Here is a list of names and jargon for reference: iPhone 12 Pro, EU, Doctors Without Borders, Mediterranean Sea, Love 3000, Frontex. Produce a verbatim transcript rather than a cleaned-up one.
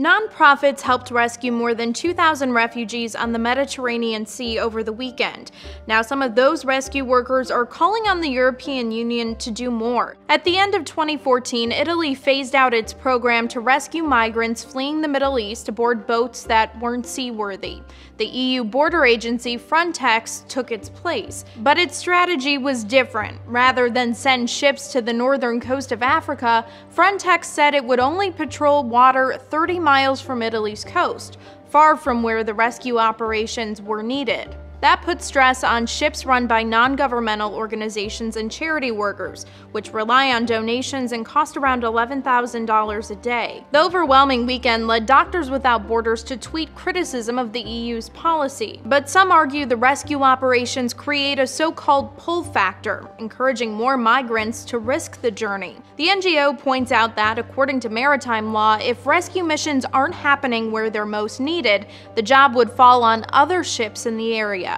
Nonprofits helped rescue more than two thousand refugees on the Mediterranean Sea over the weekend. Now, some of those rescue workers are calling on the European Union to do more. At the end of twenty fourteen, Italy phased out its program to rescue migrants fleeing the Middle East aboard boats that weren't seaworthy. The E U border agency Frontex took its place, but its strategy was different. Rather than send ships to the northern coast of Africa, Frontex said it would only patrol water thirty miles from Italy's coast, far from where the rescue operations were needed. That put stress on ships run by non-governmental organizations and charity workers, which rely on donations and cost around eleven thousand dollars a day. The overwhelming weekend led Doctors Without Borders to tweet criticism of the E U's policy, but some argue the rescue operations create a so-called pull factor, encouraging more migrants to risk the journey. The N G O points out that, according to maritime law, if rescue missions aren't happening where they're most needed, the job would fall on other ships in the area.